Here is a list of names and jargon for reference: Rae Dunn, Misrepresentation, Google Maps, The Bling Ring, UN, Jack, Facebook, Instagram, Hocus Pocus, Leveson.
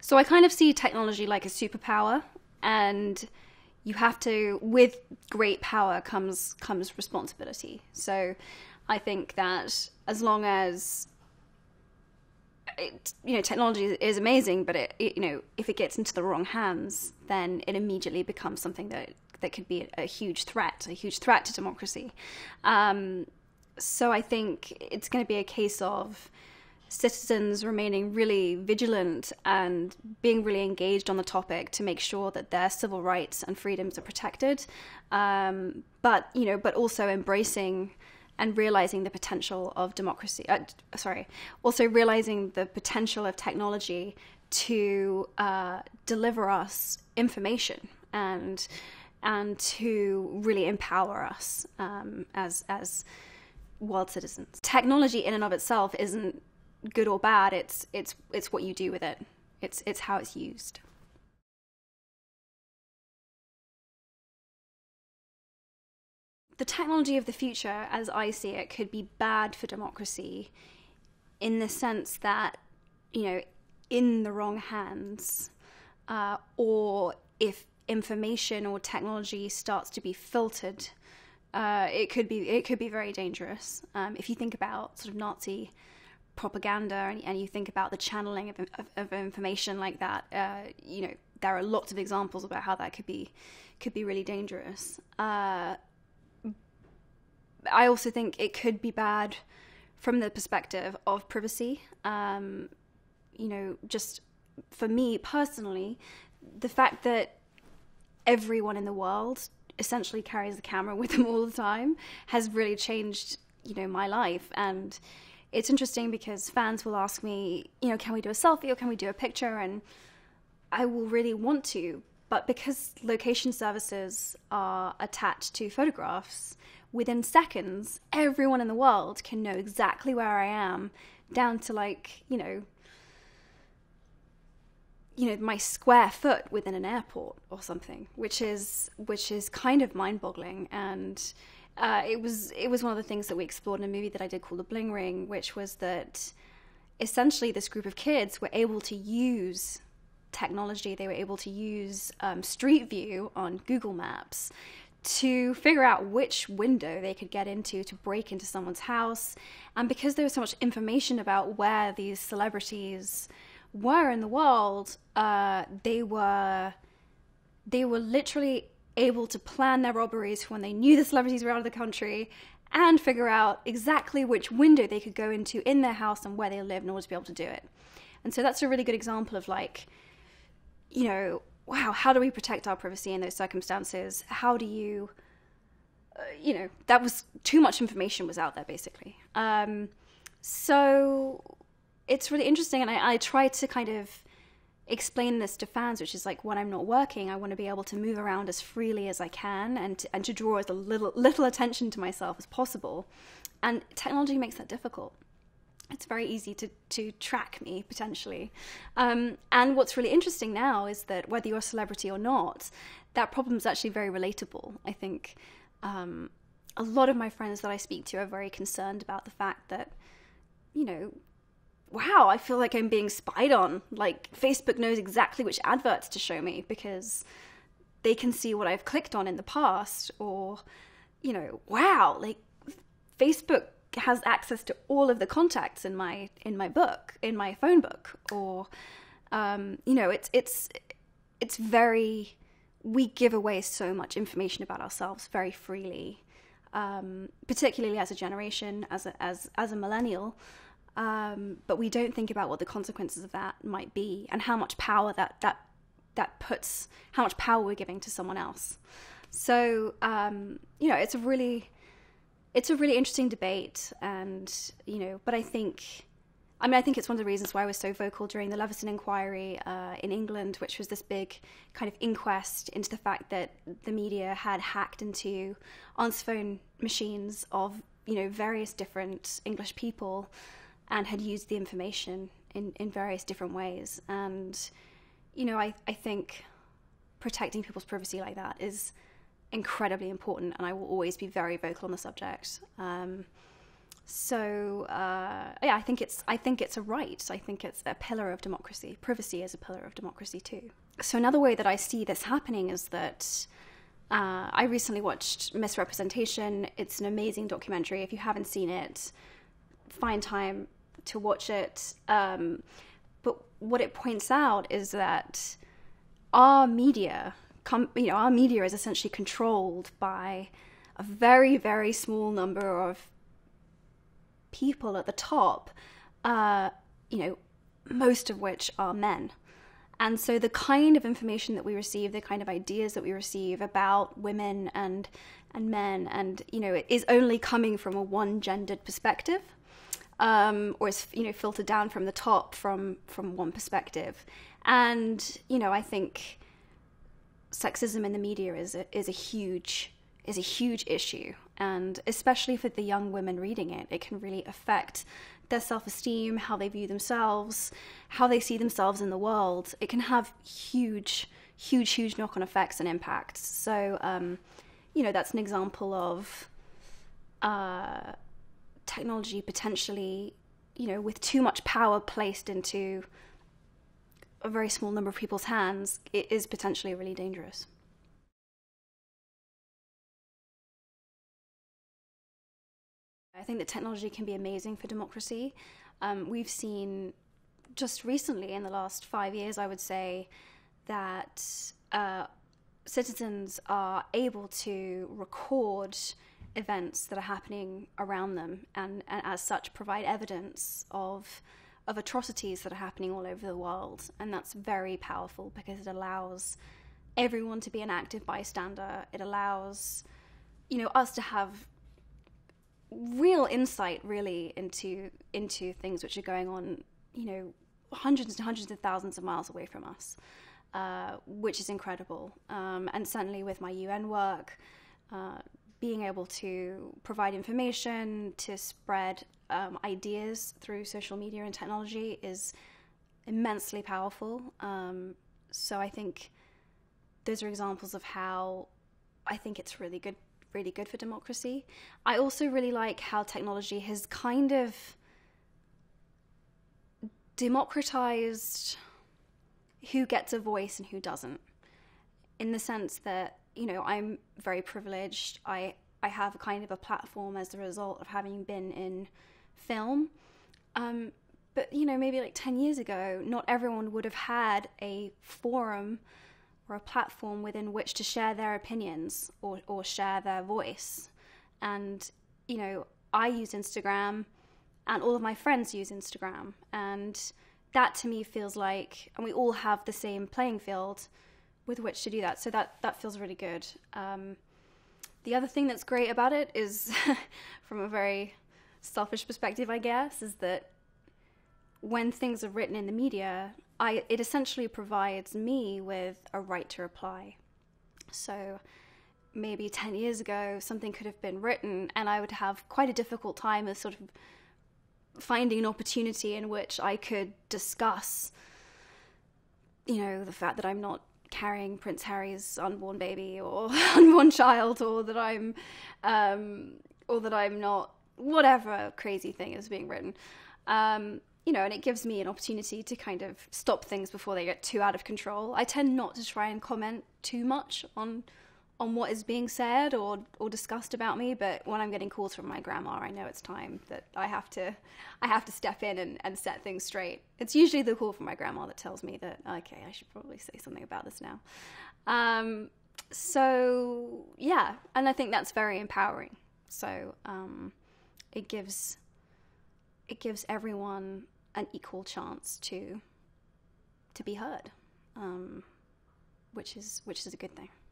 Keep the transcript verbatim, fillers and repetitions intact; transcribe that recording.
So I kind of see technology like a superpower, and you have to, with great power comes comes responsibility. So I think that as long as it, you know, technology is amazing, but it, it, you know, if it gets into the wrong hands, then it immediately becomes something that that could be a, a huge threat, a huge threat to democracy. Um, so I think it's going to be a case of citizens remaining really vigilant and being really engaged on the topic to make sure that their civil rights and freedoms are protected, um, but you know, but also embracing and realizing the potential of democracy. Uh, sorry, also realizing the potential of technology to uh, deliver us information and and to really empower us um, as as world citizens. Technology in and of itself isn't good or bad. It's it's it's what you do with it. It's it's how it's used. The technology of the future, as I see it, could be bad for democracy in the sense that, you know, in the wrong hands, uh, or if information or technology starts to be filtered, uh, it could be it could be very dangerous. Um, if you think about sort of Nazi propaganda and, and you think about the channeling of, of, of information like that, uh, you know, there are lots of examples about how that could be could be really dangerous. Uh, I also think it could be bad from the perspective of privacy. Um, you know, just for me personally, the fact that everyone in the world essentially carries the camera with them all the time has really changed, you know, my life. And it's interesting because fans will ask me, you know, can we do a selfie or can we do a picture? And I will really want to, but because location services are attached to photographs, within seconds, everyone in the world can know exactly where I am, down to like, you know, you know, my square foot within an airport or something, which is which is kind of mind-boggling. And uh, it was it was one of the things that we explored in a movie that I did called The Bling Ring, which was that essentially this group of kids were able to use technology. They were able to use um, Street View on Google Maps to figure out which window they could get into to break into someone's house. And because there was so much information about where these celebrities were in the world, uh, they were they were literally able to plan their robberies for when they knew the celebrities were out of the country and figure out exactly which window they could go into in their house and where they lived in order to be able to do it. And so that's a really good example of, like, you know, wow, how do we protect our privacy in those circumstances? How do you, uh, you know, that was too much information was out there, basically. Um, so it's really interesting. And I, I try to kind of explain this to fans, which is like, when I'm not working, I want to be able to move around as freely as I can and to, and to draw as a little, little attention to myself as possible. And technology makes that difficult. It's very easy to, to track me, potentially. Um, and what's really interesting now is that whether you're a celebrity or not, that problem is actually very relatable. I think um, a lot of my friends that I speak to are very concerned about the fact that, you know, wow, I feel like I'm being spied on. Like, Facebook knows exactly which adverts to show me because they can see what I've clicked on in the past. Or, you know, wow, like, Facebook has access to all of the contacts in my in my book in my phone book. Or um you know, it's it's it's very, we give away so much information about ourselves very freely, um particularly as a generation, as a, as as a millennial, um but we don't think about what the consequences of that might be and how much power that that that puts how much power we're giving to someone else. So um you know, it's a really It's a really interesting debate. And, you know, but I think, I mean, I think it's one of the reasons why I was so vocal during the Leveson inquiry uh, in England, which was this big kind of inquest into the fact that the media had hacked into answer phone machines of, you know, various different English people and had used the information in, in various different ways. And, you know, I, I think protecting people's privacy like that is incredibly important, and I will always be very vocal on the subject. Um, So uh, yeah, I think it's I think it's a right. I think it's a pillar of democracy. Privacy is a pillar of democracy too. So another way that I see this happening is that uh, I recently watched Misrepresentation. It's an amazing documentary. If you haven't seen it, find time to watch it. Um, but what it points out is that our media, com you know, our media is essentially controlled by a very, very small number of people at the top, uh, you know, most of which are men. And so the kind of information that we receive, the kind of ideas that we receive about women and and men, and, you know, it is only coming from a one-gendered perspective, um, or is, you know, filtered down from the top from from one perspective. And, you know, I think sexism in the media is a, is a huge is a huge issue, and especially for the young women reading it, it can really affect their self-esteem, how they view themselves, how they see themselves in the world. It can have huge, huge, huge knock-on effects and impacts. So, um, you know, that's an example of uh, technology potentially, you know, with too much power placed into a very small number of people's hands, it is potentially really dangerous. I think that technology can be amazing for democracy. Um, we've seen just recently, in the last five years, I would say, that uh, citizens are able to record events that are happening around them, and, and as such provide evidence of, of atrocities that are happening all over the world. And that's very powerful because it allows everyone to be an active bystander. It allows, you know, us to have real insight really into into things which are going on, you know, hundreds and hundreds of thousands of miles away from us, uh, which is incredible. Um, and certainly with my U N work, uh, being able to provide information, to spread um, ideas through social media and technology is immensely powerful. Um, so I think those are examples of how I think it's really good really good for democracy. I also really like how technology has kind of democratized who gets a voice and who doesn't, in the sense that, you know, I'm very privileged. I, I have a kind of a platform as a result of having been in film. Um, but, you know, maybe like ten years ago, not everyone would have had a forum or a platform within which to share their opinions or, or share their voice. And, you know, I use Instagram and all of my friends use Instagram. And that to me feels like, and we all have the same playing field with which to do that. So that, that feels really good. Um, the other thing that's great about it is, from a very selfish perspective, I guess, is that when things are written in the media, I, it essentially provides me with a right to reply. So maybe ten years ago, something could have been written and I would have quite a difficult time of sort of finding an opportunity in which I could discuss, you know, the fact that I'm not carrying Prince Harry's unborn baby or unborn child, or that I'm, um, or that I'm not, whatever crazy thing is being written. Um, You know, and it gives me an opportunity to kind of stop things before they get too out of control. I tend not to try and comment too much on on what is being said or or discussed about me, but when I'm getting calls from my grandma, I know it's time that I have to I have to step in and, and set things straight. It's usually the call from my grandma that tells me that, okay, I should probably say something about this now. Um, so yeah, and I think that's very empowering. So um, it gives it gives everyone an equal chance to to be heard, um, which is which is a good thing.